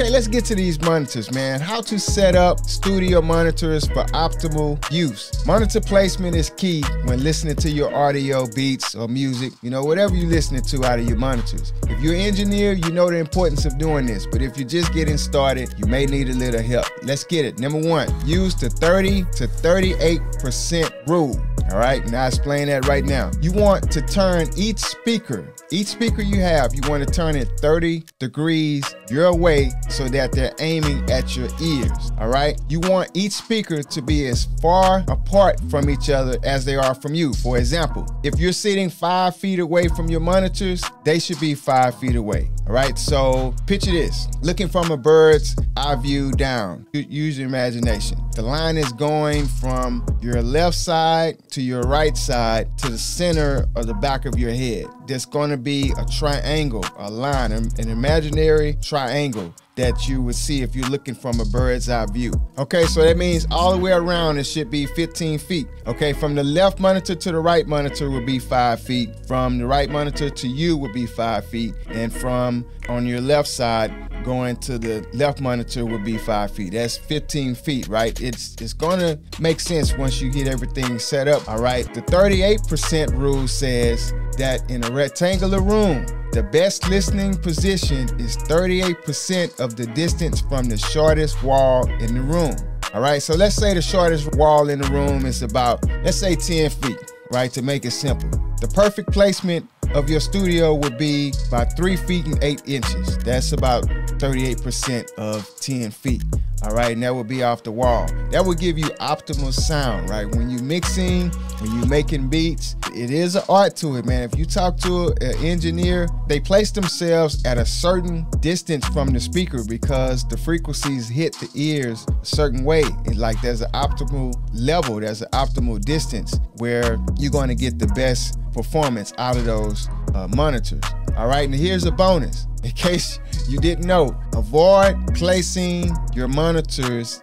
Okay, let's get to these monitors, man. How to set up studio monitors for optimal use. Monitor placement is key when listening to your audio, beats, or music, you know, whatever you're listening to out of your monitors. If you're an engineer, you know the importance of doing this, but if you're just getting started, you may need a little help. Let's get it. Number one, use the 30 to 38% rule. All right, now I explain that right now. You want to turn each speaker you have, you want to turn it 30 degrees your way so that they're aiming at your ears, all right? You want each speaker to be as far apart from each other as they are from you. For example, if you're sitting 5 feet away from your monitors, they should be 5 feet away, all right? So picture this, looking from a bird's eye view down. Use your imagination. The line is going from your left side to your right side to the center of the back of your head. There's going to be a triangle, a line, an imaginary triangle that you would see if you're looking from a bird's eye view. Okay, so that means all the way around it should be 15 feet. Okay, from the left monitor to the right monitor would be 5 feet. From the right monitor to you would be 5 feet. And from on your left side, going to the left monitor would be 5 feet. That's 15 feet, right? It's gonna make sense once you get everything set up, all right? The 38% rule says that in a rectangular room, the best listening position is 38% of the distance from the shortest wall in the room. All right, so let's say the shortest wall in the room is about, let's say 10 feet, right, to make it simple. The perfect placement of your studio would be by 3 feet and 8 inches. That's about 38% of 10 feet. All right, and that would be off the wall. That would give you optimal sound, right? When you're mixing, when you're making beats, it is an art to it, man. If you talk to an engineer, they place themselves at a certain distance from the speaker because the frequencies hit the ears a certain way. It's like there's an optimal level, there's an optimal distance where you're going to get the best performance out of those monitors. All right, and here's a bonus. In case you didn't know, avoid placing your monitors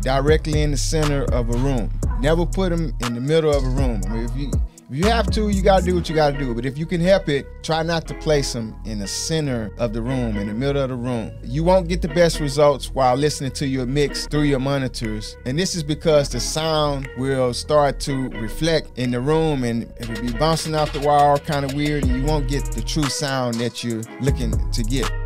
directly in the center of a room. Never put them in the middle of a room. I mean, if you have to, you gotta do what you gotta do. But if you can help it, try not to place them in the center of the room, in the middle of the room. You won't get the best results while listening to your mix through your monitors. And this is because the sound will start to reflect in the room and it'll be bouncing off the wall, kind of weird, and you won't get the true sound that you're looking to get.